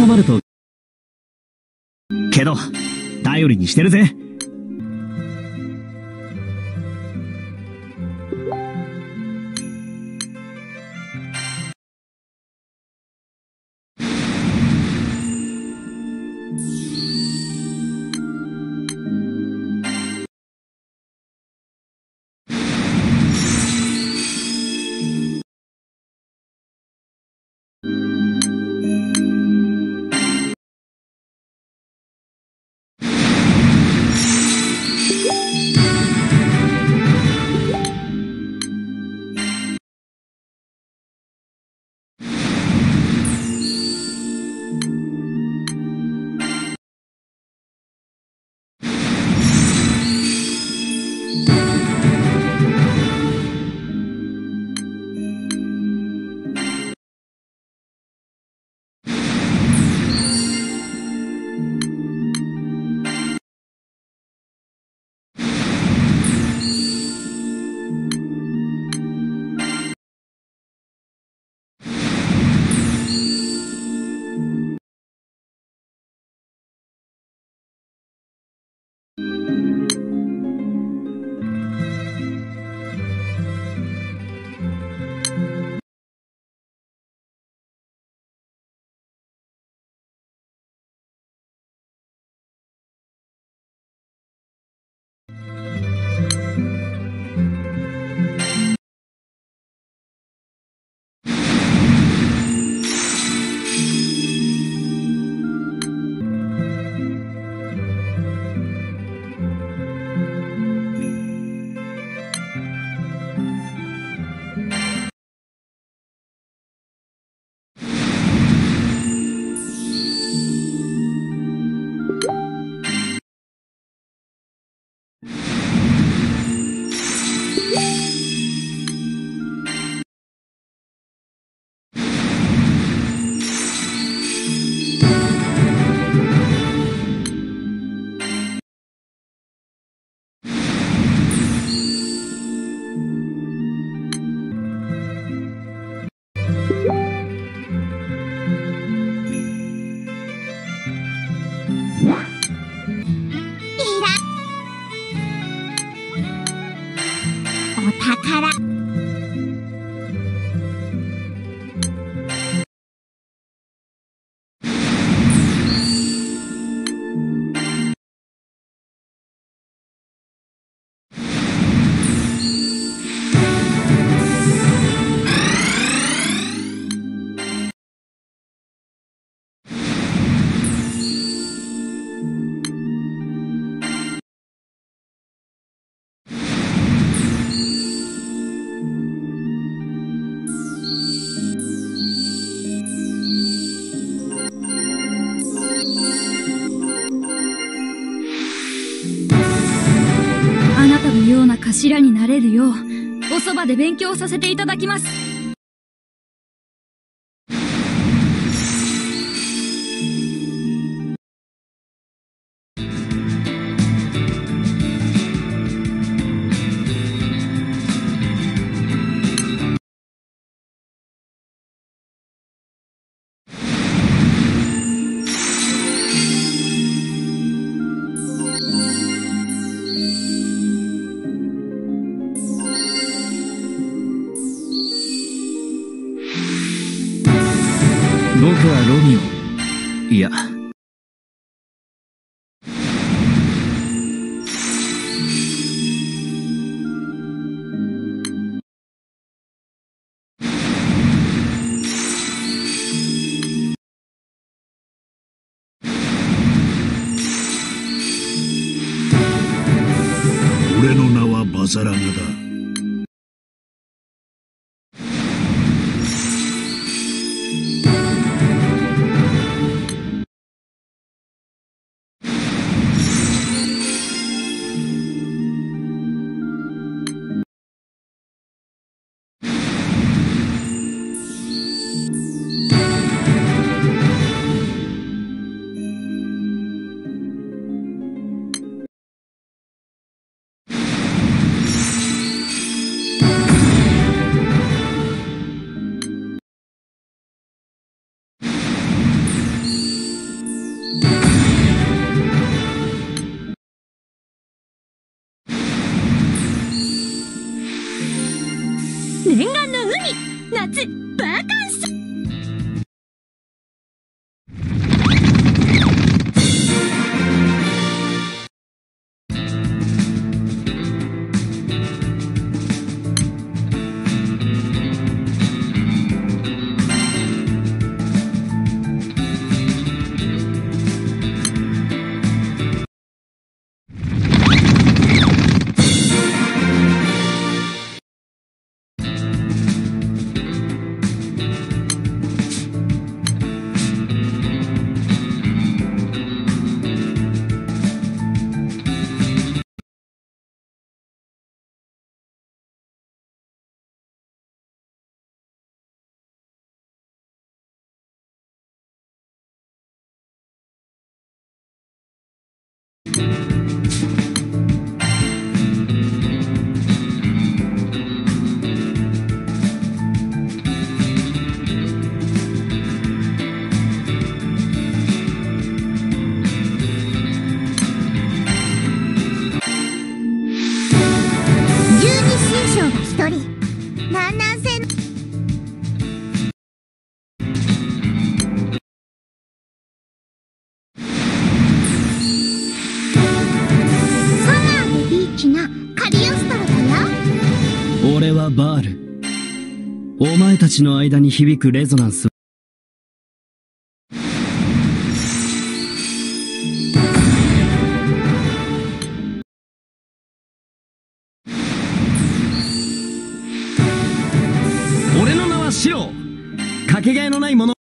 温まると。けど、頼りにしてるぜ。柱になれるよう、おそばで勉強させていただきます。いや。俺の名はバザラガだ。俺はバール。お前たちの間に響くレゾナンス。俺の名はシロー。かけがえのないもの。